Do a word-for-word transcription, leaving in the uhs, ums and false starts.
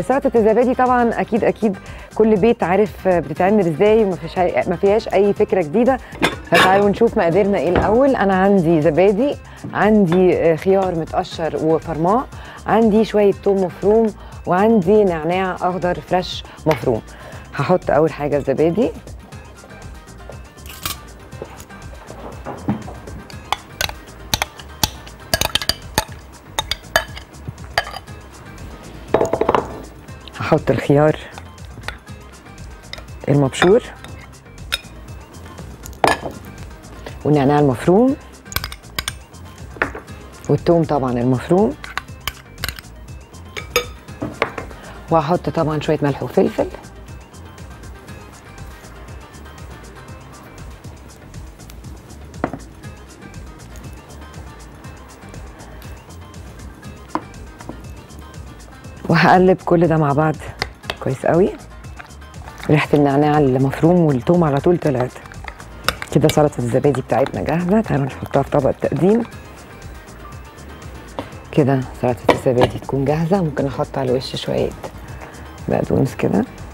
سلطه الزبادي طبعا اكيد اكيد كل بيت عارف بتتعمل ازاي، ما فيهاش اي فكره جديده. فتعالوا نشوف مقاديرنا ايه الاول. انا عندي زبادي، عندي خيار متقشر وفرماء، عندي شويه ثوم مفروم، وعندي نعناع اخضر فريش مفروم. هحط اول حاجه الزبادي، هحط الخيار المبشور والنعناع المفروم والثوم طبعا المفروم، وهحط طبعا شويه ملح وفلفل. وهقلب كل ده مع بعض كويس قوي. ريحه النعناع المفروم والثوم على طول طلعت. كده سلطه الزبادي بتاعتنا جاهزه. تعالوا نحطها في طبق التقديم. كده سلطه الزبادي تكون جاهزه. ممكن احط على الوش شويه بقدونس كده.